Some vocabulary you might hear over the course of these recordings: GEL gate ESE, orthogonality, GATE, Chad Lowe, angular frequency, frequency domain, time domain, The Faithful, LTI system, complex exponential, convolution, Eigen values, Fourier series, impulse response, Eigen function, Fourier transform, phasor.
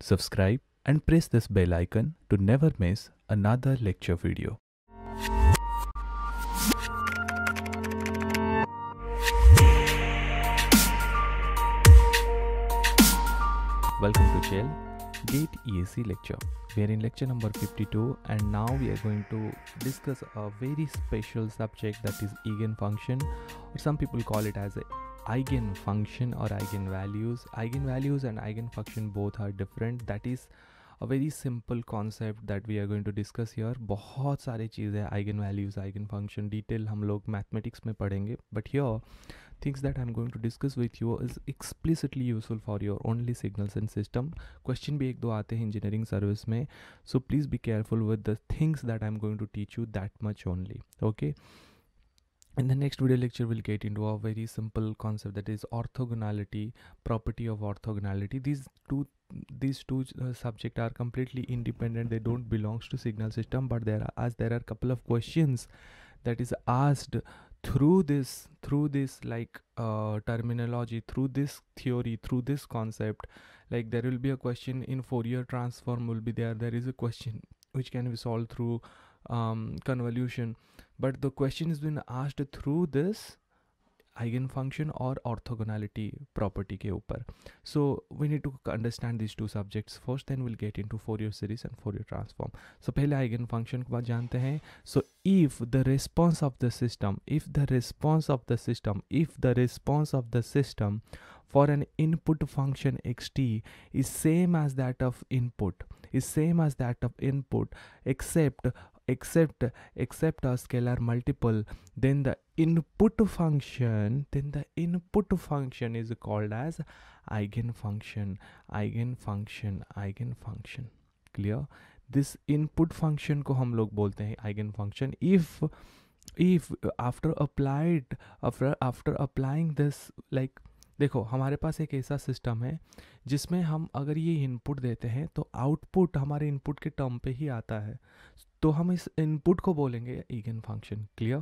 subscribe, and press this bell icon to never miss another lecture video. Welcome to GEL GATE ESE lecture. We are in lecture number 52 and now we are going to discuss a very special subject, that is Eigen function, or some people call it as a Eigen function or Eigen values. Eigen values and Eigen function both are different. That is a very simple concept that we are going to discuss here. बहुत सारे चीज़ें Eigen values, Eigen function detail हम लोग mathematics में पढ़ेंगे. But here things that I'm going to discuss with you is explicitly useful for your only signals and system. Question भी एक दो आते हैं engineering service में. So please be careful with the things that I'm going to teach you, that much only. Okay. In the next video lecture, we'll get into a very simple concept, that is orthogonality, property of orthogonality. These two subjects are completely independent. They don't belong to signal system, but there are couple of questions that is asked through this like terminology, through this theory, through this concept. Like there will be a question in Fourier transform will be there. There is a question which can be solved through convolution, but the question has been asked through this Eigen function or orthogonality property ke upar. So we need to understand these two subjects first, then we'll get into Fourier series and Fourier transform. So pehle Eigen function ko jante hain. So if the response of the system for an input function xt is same as that of input except a scalar multiple, then the input function is called as Eigen function. Clear? This input function ko hum log bolte hain Eigen function. If after applying this, like देखो हमारे पास एक ऐसा system है जिसमें हम अगर ये input देते हैं तो आउटपुट हमारे इनपुट के टर्म पे ही आता है, तो हम इस इनपुट को बोलेंगे Eigen function. Clear?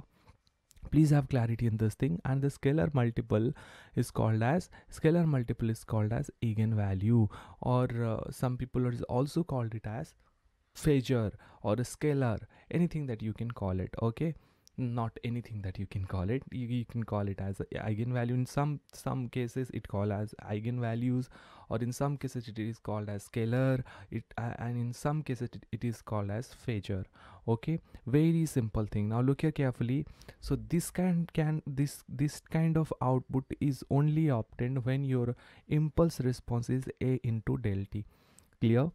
Please have clarity in this thing. And the scalar multiple is called as Eigen value, or some people is also called it as phasor or a scalar, anything that you can call it. Okay, not anything that you can call it, you can call it as eigenvalue. In some cases it called as eigenvalues, or in some cases it is called as scalar, and in some cases it is called as phasor. Okay, very simple thing. Now look here carefully. So this kind of output is only obtained when your impulse response is A into del t. Clear?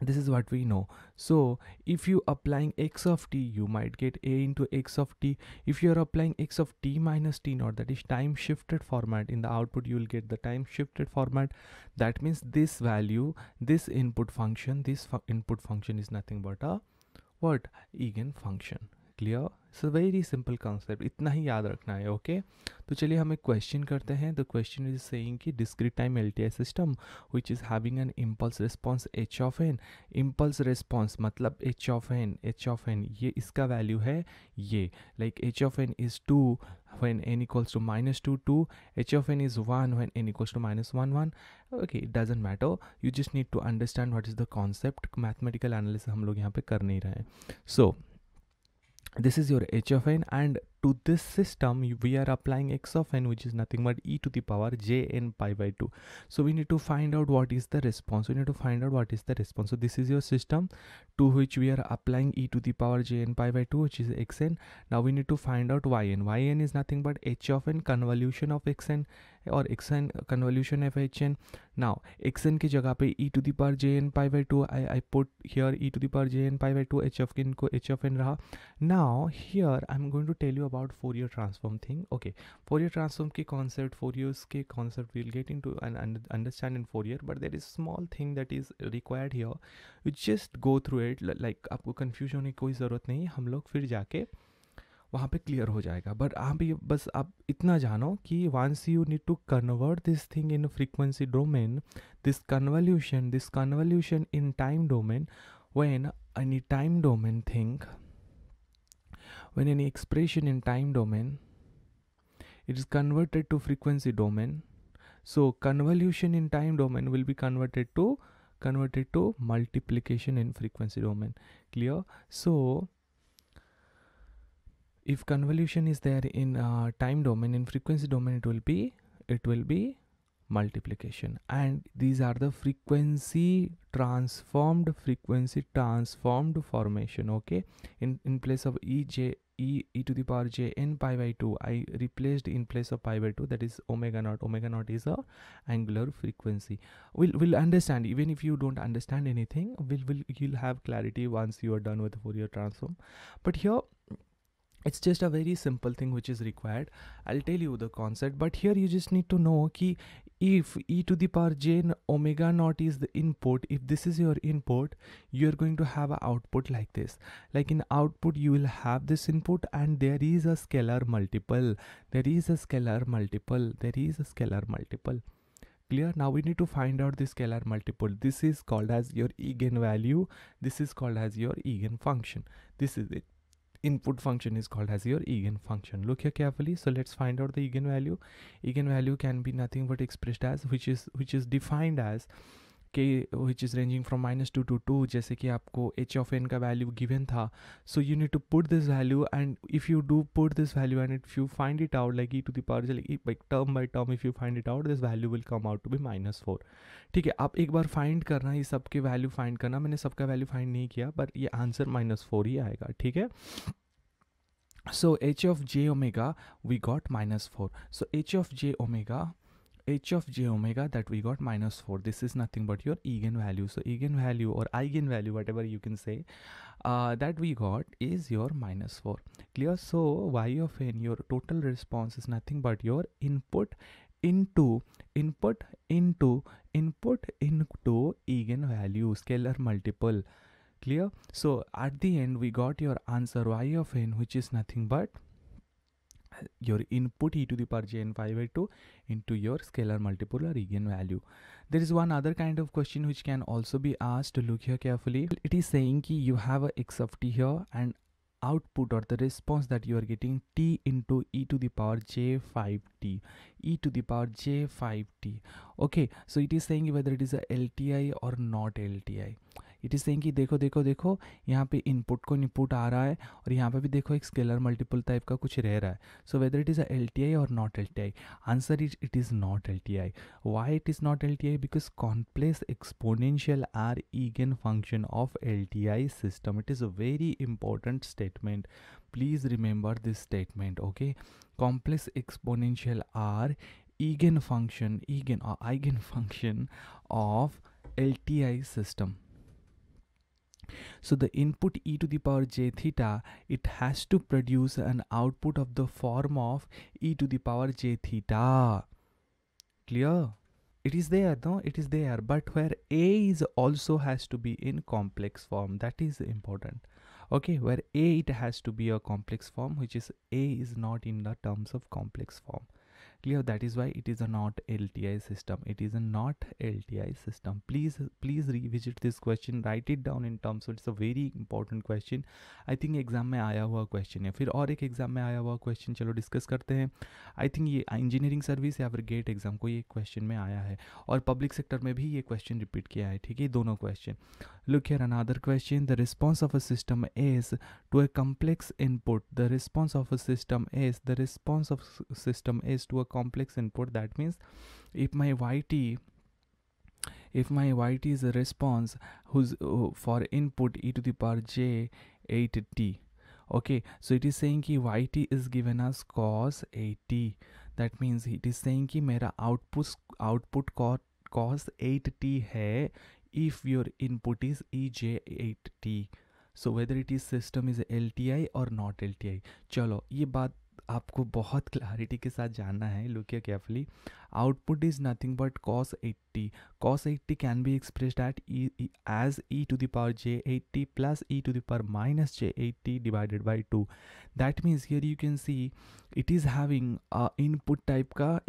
This is what we know. So if you applying x of t, you might get A into x of t. If you are applying x of t minus t naught, that is time shifted format, in the output you will get the time shifted format. That means this value, this input function is nothing but a what? Eigen function. Clear? So very simple concept, इतना ही याद रखना है. Okay, तो चलिए हम एक question करते हैं. The question is saying कि discrete time LTI system which is having an impulse response h of n. Impulse response मतलब h of n ये इसका value है ये, like h of n is 2 when n equals to minus 2, 2, h of n is 1 when n equals to minus 1, 1. Okay, it doesn't matter. You just need to understand what is the concept. Mathematical analysis हम लोग यहाँ पे कर नहीं रहे. So this is your h of n, and to this system we are applying x of n, which is nothing but e to the power j n pi by 2. So we need to find out what is the response. So this is your system to which we are applying e to the power j n pi by 2, which is xn. Now we need to find out yn. yn is nothing but h of n convolution of xn, or xn convolution of hn. Now xn की जगह पे e to the power j n pi by 2, I put here e to the power j n pi by 2, h of n रहा. Now here I'm going to tell you about Fourier transform thing. Okay, Fourier transform के concept, Fourier's के concept we'll get into and understand in Fourier, but there is small thing that is required here. You just go through it, like आपको confusion होने की कोई ज़रूरत नहीं, हम लोग फिर जाके वहाँ पे क्लियर हो जाएगा. बट अभी बस आप इतना जानो कि once you need to convert this thing in frequency domain, this convolution in time domain, when any expression in time domain it is converted to frequency domain, so convolution in time domain will be converted to converted to multiplication in frequency domain. Clear? So if convolution is there in time domain, in frequency domain it will be multiplication. And these are the frequency transformed formation. Okay, in place of e to the power j n pi by 2, I replaced in place of pi by 2, that is omega naught. Omega naught is a angular frequency. We'll understand, even if you don't understand anything, you'll have clarity once you are done with Fourier transform. But here it's just a very simple thing which is required. I'll tell you the concept, but here you just need to know ki if e to the power j omega naught is the input, if this is your input, you're going to have an output like this. Like in output, you will have this input and there is a scalar multiple. Clear? Now we need to find out the scalar multiple. This is called as your Eigen value. This is called as your Eigen function. This is it. Input function is called as your Eigen function. Look here carefully. So let's find out the Eigen value. Eigen value can be nothing but expressed as, which is defined as k, which is ranging from -2 to 2. जैसे कि आपको h of n का value given था. So you need to put this value, and if you do put this value and if you find it out, like e to the power, like term by term, if you find it out, this value will come out to be -4. ठीक है, आप एक बार find करना, ये सबके value find करना. मैंने सबका value find नहीं किया, पर ये answer -4 ही आएगा. ठीक है. So h of j omega we got -4. So h of j omega that we got -4. This is nothing but your Eigen value. So Eigen value or eigenvalue, whatever you can say, that we got is your -4. Clear? So y of n, your total response, is nothing but your input into Eigen value, scalar multiple. Clear? So at the end we got your answer y of n, which is nothing but your input e to the power j n pi by 2 into your scalar multiple or Eigen value. There is one other kind of question which can also be asked. Look here carefully. It is saying ki you have a x of t here, and output or the response that you are getting, t into e to the power j 5t. Okay, so it is saying whether it is a LTI or not LTI. It is saying कि देखो यहाँ पे input को input आ रहा है और यहाँ पे भी देखो एक स्केलर मल्टीपल टाइप का कुछ रह रहा है. So whether it is a LTI और not LTI, answer is it is not LTI. Why it is not LTI? Because complex exponential are Eigen function of LTI system. It is a very important statement. Please remember this statement. Okay, complex exponential are Eigen function of LTI system. So the input e to the power j theta, it has to produce an output of the form of e to the power j theta. Clear? It is there, no? It is there, but where a is also has to be in complex form. That is important. Okay, where a, it has to be a complex form, which is a is not in the terms of complex form. Clear? That is why it is a not LTI system. It is a not LTI system. Please revisit this question. Write it down in terms of, it's a very important question. I think exam में आया हुआ question है. फिर और एक exam में आया हुआ question चलो discuss करते हैं. I think ये engineering service या फिर GATE exam को ये question में आया है, और public sector में भी ये question repeat किया है. ठीक है, दोनों question. Look here another question. The response of a system is to a complex input. The response of system is to a complex input. That means if my yt is a response whose for input e to the power j 8t. okay, so it is saying ki yt is given as cos 8t. That means it is saying ki mera output cos 8t hai if your input is ej 8t. so whether it is system is LTI or not LTI. Chalo, ye baat आपको बहुत clarity के साथ जानना है. Look here carefully. Output is nothing but cos 80. Cos 80 can be expressed as e to the power j 80 plus e to the power minus j 80 divided by 2. That means here you can see it is having input type का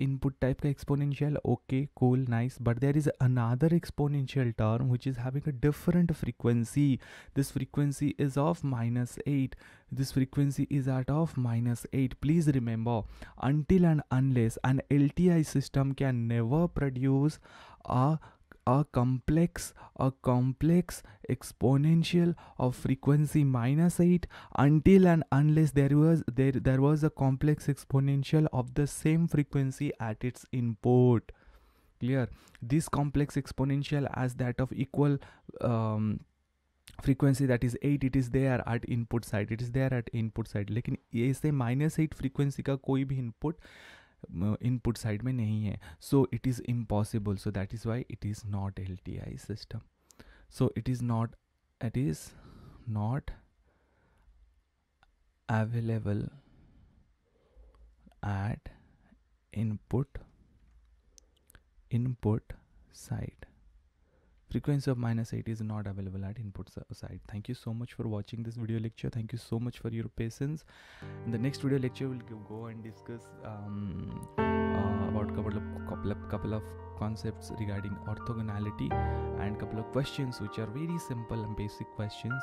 exponential. Okay, cool, nice. But there is another exponential term which is having a different frequency. This frequency is of -8. This frequency is at of -8. Please remember, until and unless an LTI system can never produce a a complex exponential of frequency -8 until and unless there was a complex exponential of the same frequency at its input. Clear? This complex exponential as that of equal frequency, that is 8, it is there at input side, it is there at input side, लेकिन ऐसे -8 frequency का कोई भी input side में नहीं है, so it is impossible, so that is why it is not LTI system, so it is not available at input side. Frequency of -8 is not available at input side. Thank you so much for watching this video lecture. Thank you so much for your patience. In the next video lecture, we'll go and discuss about couple of concepts regarding orthogonality and couple of questions which are very simple and basic questions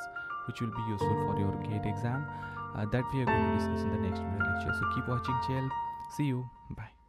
which will be useful for your GATE exam that we are going to discuss in the next video lecture. So keep watching, chill. See you. Bye.